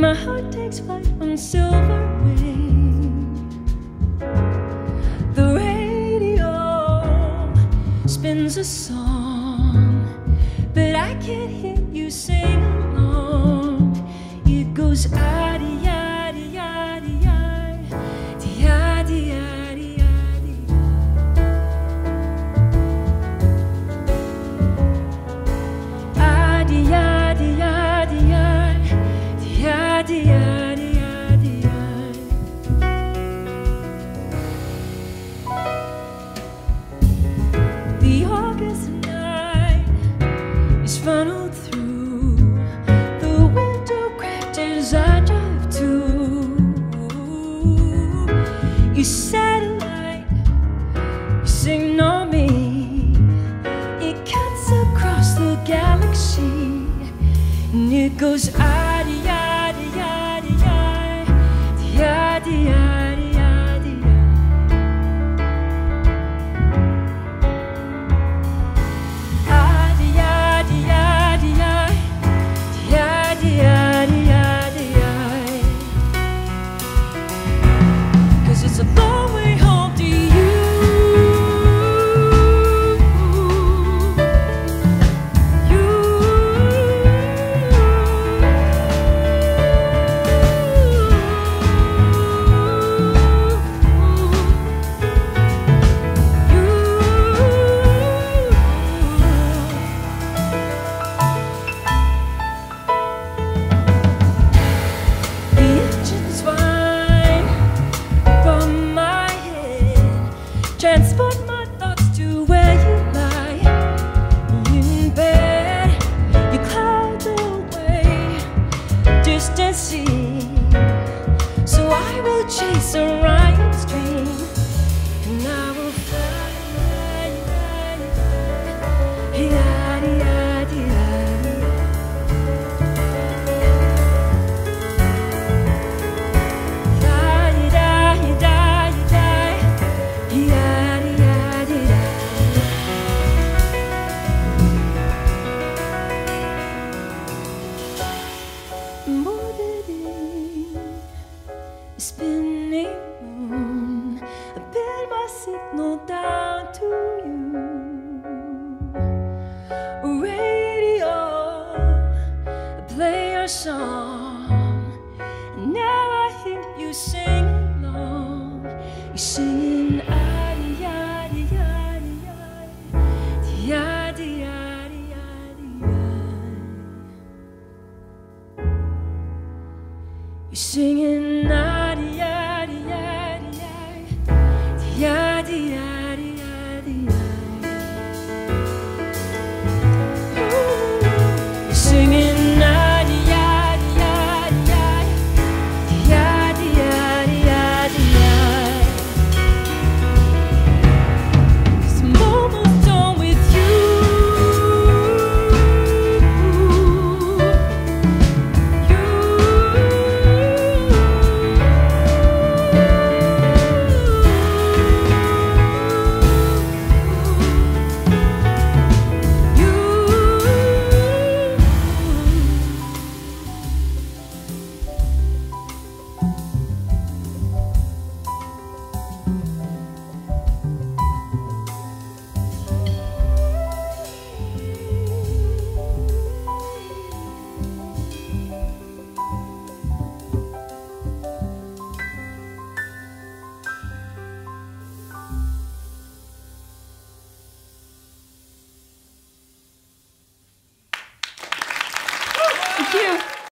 My heart takes flight on silver wing. The radio spins a song, but I can't hear you sing along. It goes funneled through the window cracked as I drive to your satellite. You signal me, it cuts across the galaxy, and it goes yada yada yada yada yada yada. Transport my thoughts to where you lie in bed. You cloud away distant sea, so I will chase Orion's dream, and I will fly. Yada, yada. Spinning moon, I bend my signal down to you. Radio, I play your song, and now I hear you sing along. You're singing yada yada yada yada yada yada yada. You're singing yada.